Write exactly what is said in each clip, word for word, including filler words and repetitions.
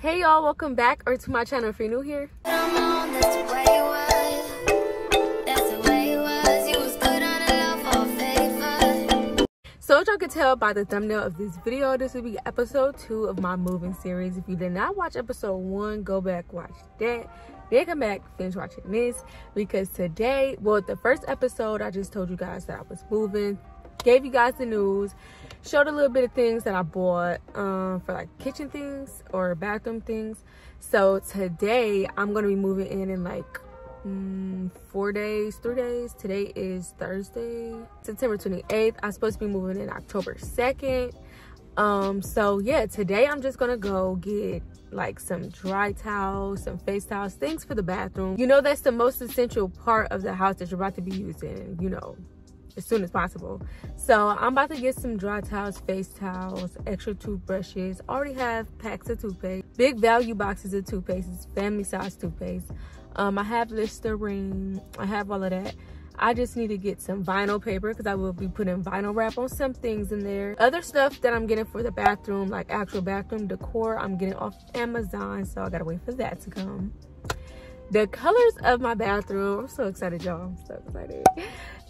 Hey y'all, welcome back or to my channel if you're new here. I'm on this way, so as y'all can tell by the thumbnail of this video, this will be episode two of my moving series. If you did not watch episode one, go back, watch that, then come back, finish watching this, because today, well, the first episode I just told you guys that I was moving, gave you guys the news, showed a little bit of things that I bought um for like kitchen things or bathroom things. So today I'm gonna be moving in in like Mm, four days three days. Today is Thursday, September twenty-eighth. I'm supposed to be moving in October second. Um so yeah, today I'm just gonna go get like some dry towels, some face towels, things for the bathroom. You know, that's the most essential part of the house that you're about to be using, you know, as soon as possible. So I'm about to get some dry towels, face towels, extra toothbrushes. I already have packs of toothpaste, big value boxes of toothpaste, family size toothpaste. Um, I have Listerine, I have all of that. I just need to get some vinyl paper because I will be putting vinyl wrap on some things in there. Other stuff that I'm getting for the bathroom, like actual bathroom decor, I'm getting off Amazon, so I gotta wait for that to come. The colors of my bathroom, I'm so excited y'all, I'm so excited.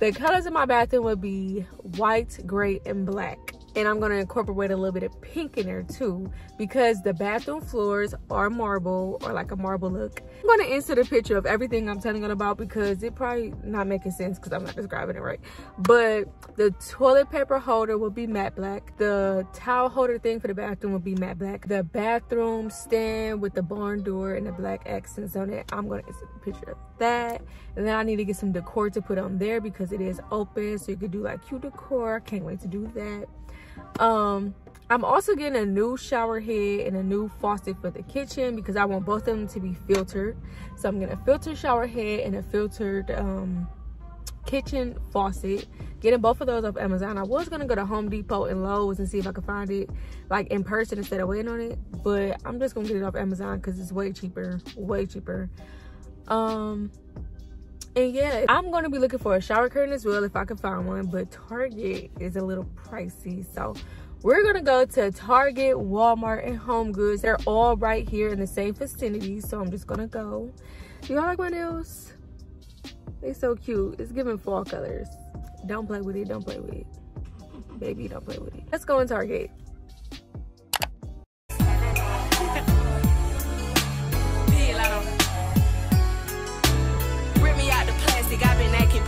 The colors of my bathroom would be white, gray, and black. And I'm gonna incorporate a little bit of pink in there too, because the bathroom floors are marble or like a marble look. I'm gonna insert a picture of everything I'm telling you about because it probably not making sense because I'm not describing it right. But the toilet paper holder will be matte black. The towel holder thing for the bathroom will be matte black. The bathroom stand with the barn door and the black accents on it, I'm gonna insert a picture of that. And then I need to get some decor to put on there because it is open, so you could do like cute decor. Can't wait to do that. um I'm also getting a new shower head and a new faucet for the kitchen because I want both of them to be filtered. So I'm gonna filter shower head and a filtered um kitchen faucet, getting both of those off Amazon. I was gonna go to Home Depot and Lowe's and see if I could find it like in person instead of waiting on it, but I'm just gonna get it off Amazon because it's way cheaper, way cheaper. um And yeah, I'm gonna be looking for a shower curtain as well if I can find one, but Target is a little pricey. So we're gonna go to Target, Walmart, and HomeGoods. They're all right here in the same vicinity, so I'm just gonna go. Do y'all like my nails? They so cute. It's giving fall colors. Don't play with it, don't play with it. Baby, don't play with it. Let's go in Target.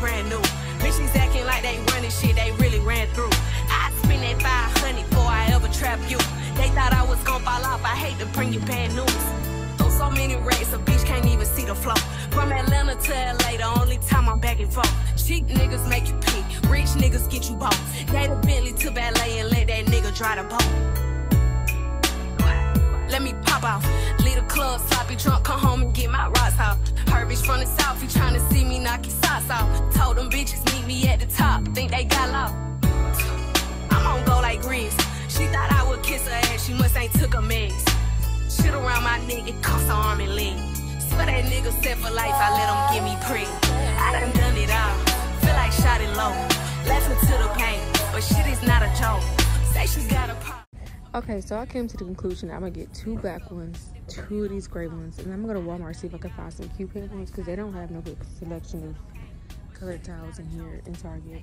Brand new bitches acting like they running shit they really ran through. I spend that five hundred before I ever trap you. They thought I was gonna fall off. I hate to bring you bad news. Throw so many racks a bitch can't even see the flow. From Atlanta to L A, the only time I'm back and forth. Cheap niggas make you pee, rich niggas get you bought. Gave a Bentley to ballet and let that nigga dry the boat. Let me pop off, leave the club sloppy drunk, come home and get my rocks off. Herbie's from the south, he trying to see me knock his socks off. Told them bitches meet me at the top, think they got lost. I'm on go like Grizz. She thought I would kiss her ass, she must ain't took a mess. Shit around my nigga, cost her arm and leg. Swear that nigga set for life, I let him give me prick. I done done it all, feel like shot it low. Laughing to the pain, but shit is not a joke. Say she got a pop. Okay, so I came to the conclusion I'm gonna get two black ones, two of these gray ones, and I'm gonna go to Walmart see if I can find some cute pink ones because they don't have no good selection of colored towels in here in Target.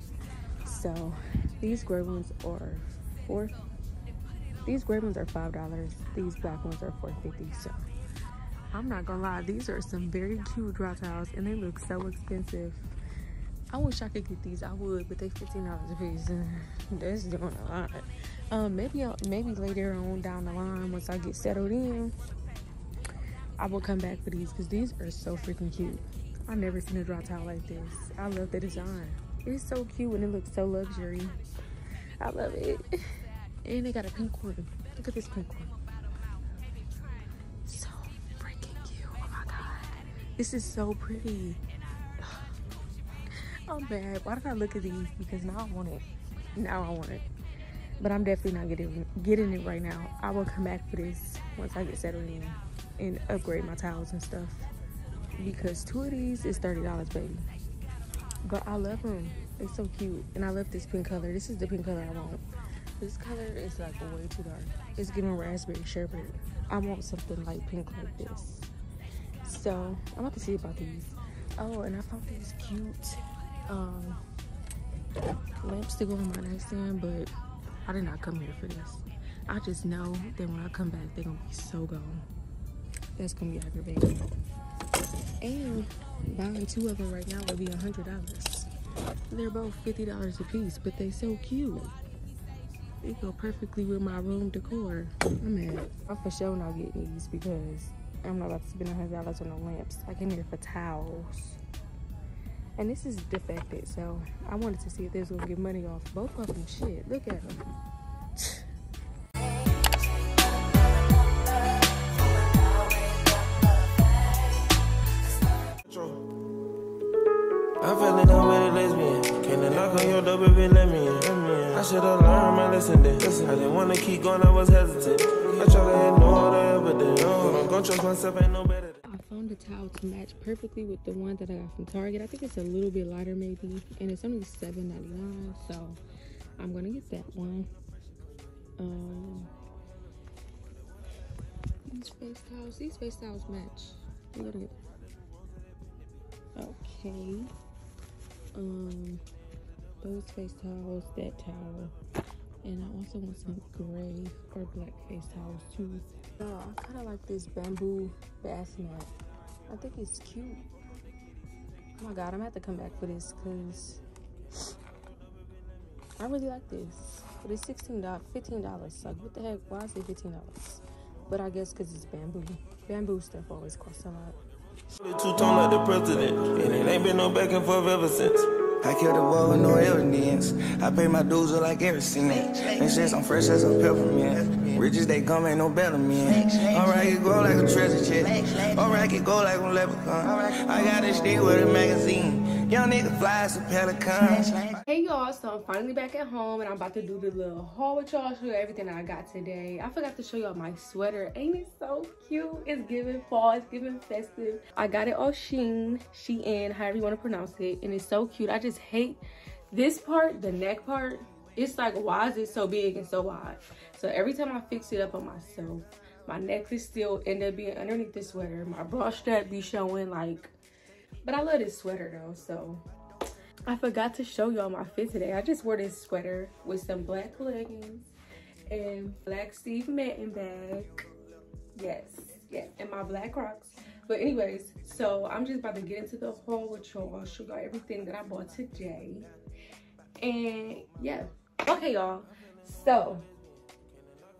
So these gray ones are four. These gray ones are five dollars. These black ones are four fifty. So I'm not gonna lie, these are some very cute dry towels, and they look so expensive. I wish I could get these. I would, but they fifteen dollars a piece. That's doing a lot. Um, maybe I'll, maybe later on down the line, once I get settled in, I will come back for these because these are so freaking cute. I've never seen a dry towel like this. I love the design. It's so cute and it looks so luxury. I love it. And they got a pink one. Look at this pink one. So freaking cute. Oh my god, this is so pretty. I'm bad. Why did I look at these? Because now I want it. Now I want it. But I'm definitely not getting getting it right now. I will come back for this once I get settled in and upgrade my towels and stuff. Because two of these is thirty dollars, baby. But I love them. They're so cute. And I love this pink color. This is the pink color I want. This color is like way too dark. It's giving raspberry sherbet. I want something light pink like this. So I'm about to see about these. Oh, and I found these cute um, lamps to go on my nightstand, but I did not come here for this. I just know that when I come back, they're gonna be so gone. That's gonna be aggravating. And buying two of them right now would be a hundred dollars. They're both fifty dollars a piece, but they so cute. They go perfectly with my room decor. I'm mad. I'm for sure not getting these because I'm not about to spend a hundred dollars on the lamps. I came here for towels. And this is defected, so I wanted to see if they was gonna get money off both of them. Shit, look at them. I'm feeling I'm with a lesbian. Can I knock on your door, baby? Let me in. I should have learned my lesson then. I didn't want to keep going, I was hesitant. I tried to ignore the evidence. I'm gonna trust myself, ain't no better. I found a towel to match perfectly with the one that I got from Target. I think it's a little bit lighter, maybe. And it's only seven ninety-nine, so I'm gonna get that one. Um, these face towels, these face towels match a little bit. Okay. Um, those face towels, that towel, and I also want some gray or black face towels too. Oh, I kind of like this bamboo bassinet. I think it's cute. Oh my god, I'm gonna have to come back for this because I really like this. But it's sixteen dollars, fifteen dollars. Like, what the heck? Why is it fifteen dollars? But I guess because it's bamboo. Bamboo stuff always costs a lot. Two-tone like the president, and it ain't been no back and forth ever since. I killed a boy with no evidence. I pay my dues like every cent. And since I'm fresh as a peppermint, riches they come ain't no better men. Alright, it grow like a treasure chest. Alright, it go like a leprechaun. I got this thing with a magazine. Young nigga flies a pelican. Hey y'all, so I'm finally back at home and I'm about to do the little haul with y'all, show you everything I got today. I forgot to show y'all my sweater. Ain't it so cute? It's giving fall, it's giving festive. I got it all Shein, Shein, however you want to pronounce it, and it's so cute. I just hate this part, the neck part. It's like, why is it so big and so wide? So every time I fix it up on myself, my necklace still end up being underneath the sweater. My bra strap be showing, like, but I love this sweater though, so. I forgot to show y'all my fit today. I just wore this sweater with some black leggings and black Steve Madden bag. Yes, yeah, and my black Crocs. But anyways, so I'm just about to get into the haul with y'all. I'll show y'all everything that I bought today. And yeah, okay y'all. So,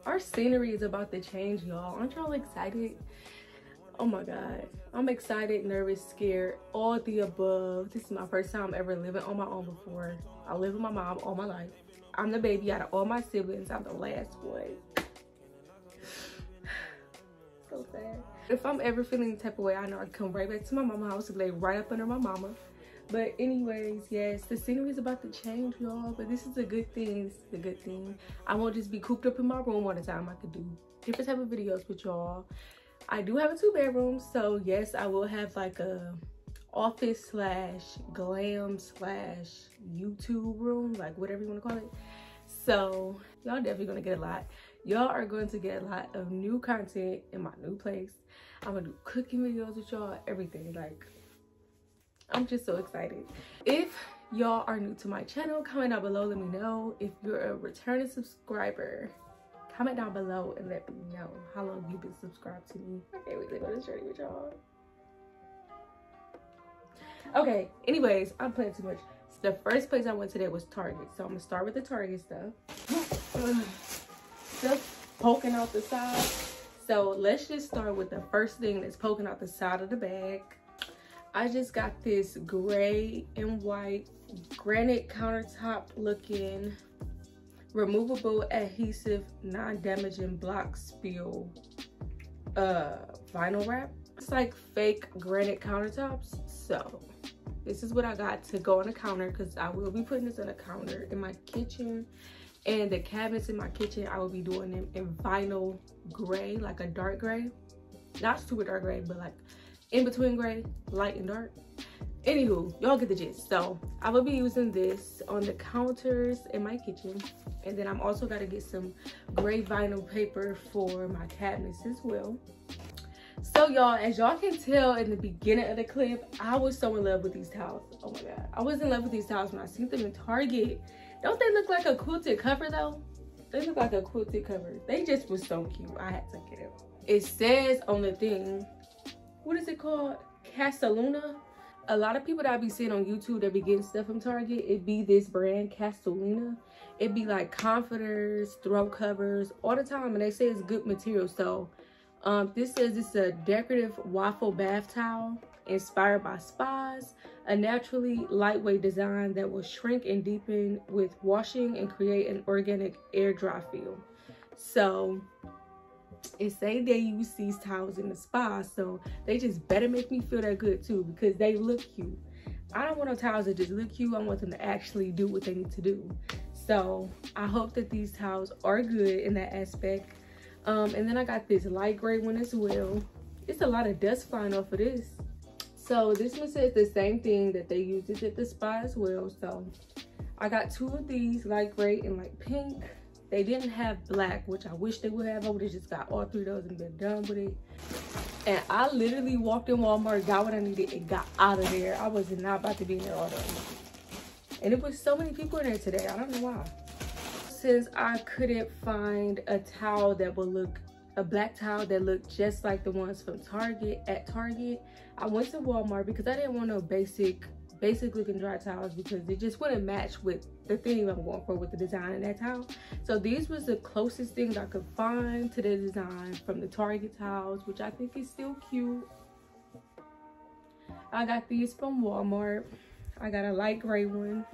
our scenery is about to change y'all. Aren't y'all excited? Oh my god, I'm excited, nervous, scared, all the above. This is my first time ever living on my own before. I live with my mom all my life. I'm the baby out of all my siblings. I'm the last boy. So sad. If I'm ever feeling the type of way, I know I come right back to my mama's house and lay right up under my mama. But anyways, yes, the scenery is about to change, y'all. But this is a good thing. This is a good thing. I won't just be cooped up in my room all the time. I could do different type of videos with y'all. I do have a two bedroom, so yes, I will have like a office slash glam slash YouTube room, like whatever you want to call it. So y'all definitely gonna get a lot. Y'all are going to get a lot of new content in my new place. I'm gonna do cooking videos with y'all, everything. Like, I'm just so excited. If y'all are new to my channel, comment down below, let me know. If you're a returning subscriber, comment down below and let me know how long you've been subscribed to me. I can't wait to go on this journey with y'all. Okay, anyways, I'm playing too much. The first place I went today was Target. So I'm gonna start with the Target stuff. Just poking out the side. So let's just start with the first thing that's poking out the side of the bag. I just got this gray and white granite countertop looking removable adhesive non-damaging block spill uh vinyl wrap. It's like fake granite countertops, so this is what I got to go on the counter because I will be putting this on the counter in my kitchen, and the cabinets in my kitchen I will be doing them in vinyl gray, like a dark gray, not super dark gray, but like in between gray, light and dark. Anywho, y'all get the gist. So I will be using this on the counters in my kitchen, and then I'm also got to get some gray vinyl paper for my cabinets as well. So y'all, as y'all can tell in the beginning of the clip, I was so in love with these towels. Oh my god, I was in love with these towels when I seen them in Target. Don't they look like a quilted cover though? They look like a quilted cover. They just was so cute. I had to get it. It says on the thing, what is it called? Casaluna. A lot of people that I be seeing on YouTube that be getting stuff from Target, it be this brand, Casaluna. It be like comforters, throw covers, all the time, and they say it's good material. So um, this says it's a decorative waffle bath towel inspired by spas, a naturally lightweight design that will shrink and deepen with washing and create an organic air dry feel. So it say they use these towels in the spa, so they just better make me feel that good too, because they look cute. I don't want no towels that just look cute. I want them to actually do what they need to do. So I hope that these towels are good in that aspect. Um, and then I got this light gray one as well. It's a lot of dust flying off of this. So this one says the same thing, that they use this at the spa as well. So I got two of these, light gray and light pink. They didn't have black, which I wish they would have. I would have just got all three of those and been done with it. And I literally walked in Walmart, got what I needed, and got out of there. I was not about to be in there all day. And it was so many people in there today. I don't know why. Since I couldn't find a towel that would look, a black towel that looked just like the ones from Target, at Target, I went to Walmart because I didn't want no basic, basic looking dry towels, because it just wouldn't match with the theme I'm going for with the design in that towel. So these was the closest things I could find to the design from the Target towels, which I think is still cute. I got these from Walmart. I got a light gray one.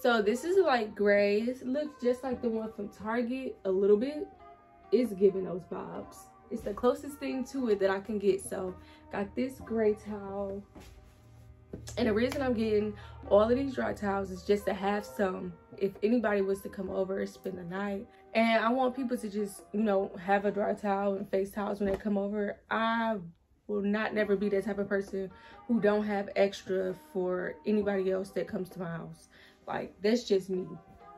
So this is light gray. It looks just like the one from Target a little bit. It's giving those vibes. It's the closest thing to it that I can get. So got this gray towel. And the reason I'm getting all of these dry towels is just to have some if anybody was to come over and spend the night. And I want people to just, you know, have a dry towel and face towels when they come over. I will not never be that type of person who don't have extra for anybody else that comes to my house. Like, that's just me.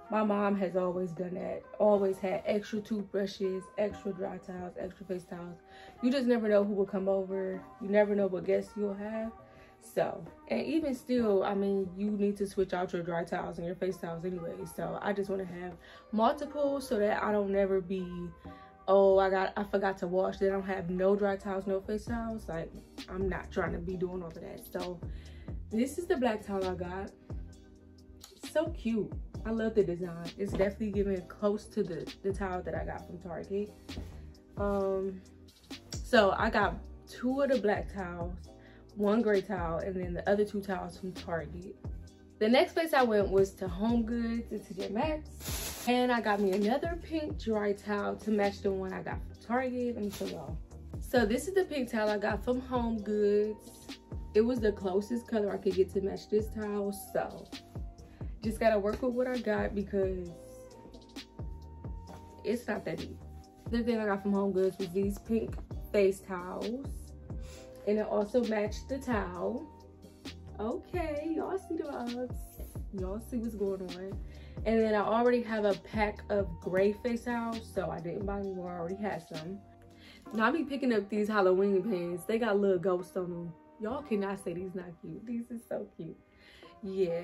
My mom has always done that. Always had extra toothbrushes, extra dry towels, extra face towels. You just never know who will come over. You never know what guests you'll have. So, and even still, I mean, you need to switch out your dry towels and your face towels anyway. So I just want to have multiple so that I don't never be, oh, I got, I forgot to wash. They don't have no dry towels, no face towels. Like, I'm not trying to be doing all of that. So this is the black towel I got. It's so cute. I love the design. It's definitely giving close to the, the towel that I got from Target. Um, so I got two of the black towels, one gray towel, and then the other two towels from Target. The next place I went was to HomeGoods and T J Maxx. And I got me another pink dry towel to match the one I got from Target. Let me show y'all. So this is the pink towel I got from HomeGoods. It was the closest color I could get to match this towel. So just gotta work with what I got because it's not that deep. The thing I got from HomeGoods was these pink face towels. And it also matched the towel. Okay, y'all see the vibes. Y'all see what's going on. And then I already have a pack of gray face towels, so I didn't buy any more. I already had some. Now I be picking up these Halloween pants. They got little ghosts on them. Y'all cannot say these not cute. These are so cute. Yeah,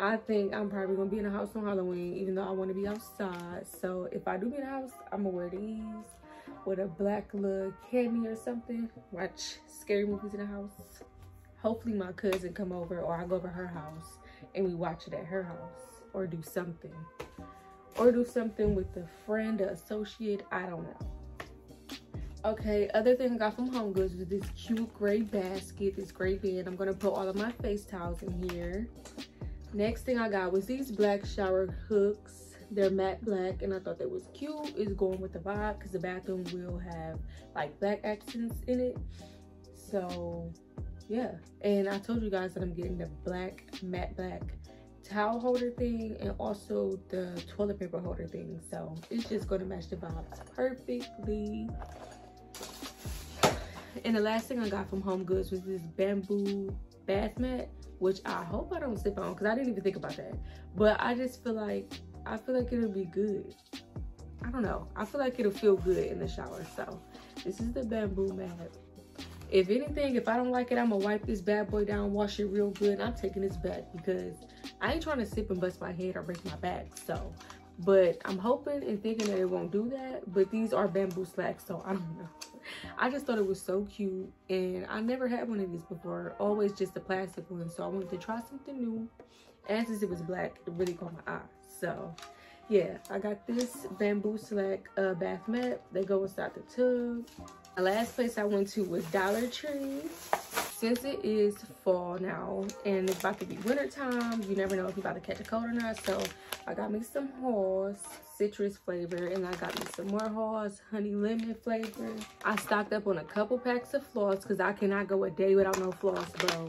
I think I'm probably gonna be in the house on Halloween, even though I want to be outside. So if I do be in the house, I'm gonna wear these with a black little cami or something, watch scary movies in the house. Hopefully my cousin come over, or I go over to her house and we watch it at her house, or do something. Or do something with a friend, an associate, I don't know. Okay, other thing I got from HomeGoods was this cute gray basket, this gray bin. I'm gonna put all of my face towels in here. Next thing I got was these black shower hooks. They're matte black, and I thought that was cute. It's going with the vibe because the bathroom will have like black accents in it. So yeah, and I told you guys that I'm getting the black matte black towel holder thing and also the toilet paper holder thing. So it's just going to match the vibes perfectly. And the last thing I got from HomeGoods was this bamboo bath mat, which I hope I don't slip on because I didn't even think about that. But I just feel like, I feel like it'll be good. I don't know. I feel like it'll feel good in the shower. So this is the bamboo mat. If anything, if I don't like it, I'm gonna wipe this bad boy down, wash it real good. And I'm taking this back because I ain't trying to sip and bust my head or break my back. So, but I'm hoping and thinking that it won't do that. But these are bamboo slacks, so I don't know. I just thought it was so cute, and I never had one of these before. Always just a plastic one. So I wanted to try something new. And since it was black, it really caught my eye. So yeah, I got this bamboo slack uh, bath mat. They go inside the tub. The last place I went to was Dollar Tree. Since it is fall now and it's about to be winter time, you never know if you're about to catch a cold or not. So I got me some Halls citrus flavor, and I got me some more Halls honey lemon flavor. I stocked up on a couple packs of floss because I cannot go a day without no floss, bro.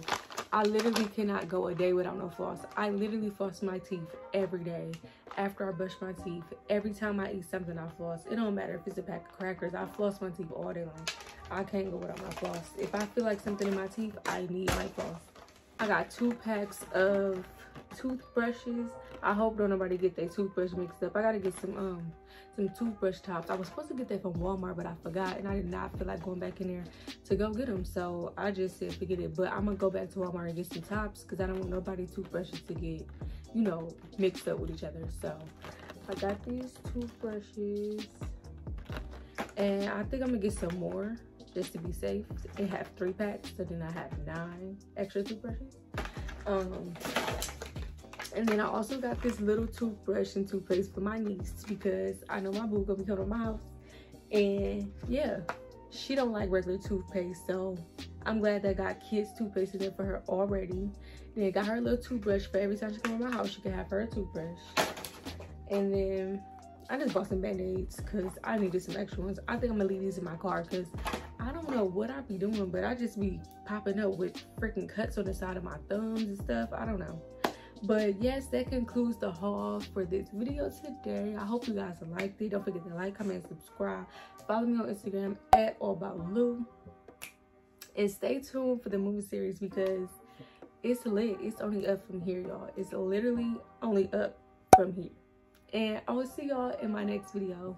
I literally cannot go a day without no floss. I literally floss my teeth every day. After I brush my teeth, every time I eat something, I floss. It don't matter if it's a pack of crackers. I floss my teeth all day long. I can't go without my floss. If I feel like something in my teeth, I need my floss. I got two packs of toothbrushes. I hope don't nobody get their toothbrush mixed up. I gotta get some um some toothbrush tops. I was supposed to get that from Walmart, but I forgot, and I did not feel like going back in there to go get them. So I just said forget it. But I'm gonna go back to Walmart and get some tops because I don't want nobody's toothbrushes to get, you know, mixed up with each other. So I got these toothbrushes, and I think I'm gonna get some more just to be safe. It have three packs, so then I have nine extra toothbrushes. Um, and then I also got this little toothbrush and toothpaste for my niece because I know my boo gonna be coming to my house, and yeah, she don't like regular toothpaste, so I'm glad that I got kids toothpaste in there for her already. Then I got her a little toothbrush for every time she come to my house, she can have her toothbrush. And then I just bought some band-aids because I needed some extra ones. I think I'm gonna leave these in my car because I don't know what I be doing, but I just be popping up with freaking cuts on the side of my thumbs and stuff. I don't know. But yes, that concludes the haul for this video today. I hope you guys liked it. Don't forget to like, comment, subscribe. Follow me on Instagram at all about lu. And stay tuned for the movie series because it's lit. It's only up from here, y'all. It's literally only up from here. And I will see y'all in my next video.